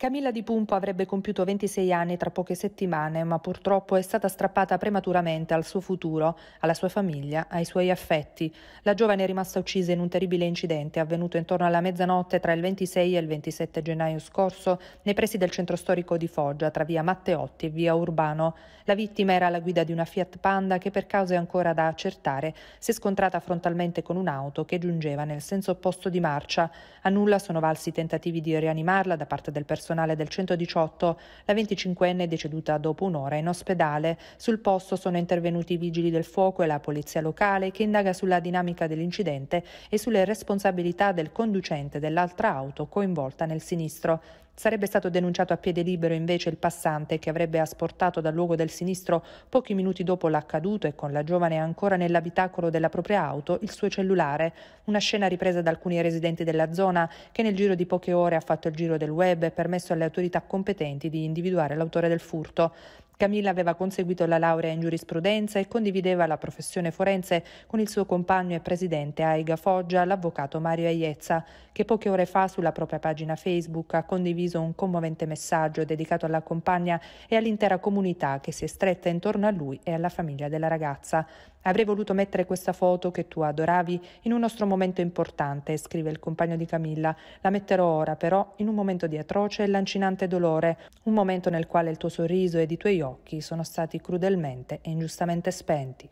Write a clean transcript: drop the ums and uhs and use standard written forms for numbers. Camilla Di Pumpo avrebbe compiuto 26 anni tra poche settimane, ma purtroppo è stata strappata prematuramente al suo futuro, alla sua famiglia, ai suoi affetti. La giovane è rimasta uccisa in un terribile incidente avvenuto intorno alla mezzanotte tra il 26 e il 27 gennaio scorso nei pressi del centro storico di Foggia, tra via Matteotti e via Urbano. La vittima era alla guida di una Fiat Panda che, per cause ancora da accertare, si è scontrata frontalmente con un'auto che giungeva nel senso opposto di marcia. A nulla sono valsi i tentativi di rianimarla da parte del personale del 118, la 25enne è deceduta dopo un'ora in ospedale. Sul posto sono intervenuti i vigili del fuoco e la polizia locale, che indaga sulla dinamica dell'incidente e sulle responsabilità del conducente dell'altra auto coinvolta nel sinistro. Sarebbe stato denunciato a piede libero invece il passante, che avrebbe asportato dal luogo del sinistro pochi minuti dopo l'accaduto e, con la giovane ancora nell'abitacolo della propria auto, il suo cellulare. Una scena ripresa da alcuni residenti della zona, che nel giro di poche ore ha fatto il giro del web e permesso alle autorità competenti di individuare l'autore del furto. Camilla aveva conseguito la laurea in giurisprudenza e condivideva la professione forense con il suo compagno e presidente Aiga Foggia, l'avvocato Mario Aiezza, che poche ore fa sulla propria pagina Facebook ha condiviso un commovente messaggio dedicato alla compagna e all'intera comunità che si è stretta intorno a lui e alla famiglia della ragazza. Avrei voluto mettere questa foto che tu adoravi in un nostro momento importante, scrive il compagno di Camilla. La metterò ora però in un momento di atroce e lancinante dolore, un momento nel quale il tuo sorriso ed i tuoi occhi sono stati crudelmente e ingiustamente spenti.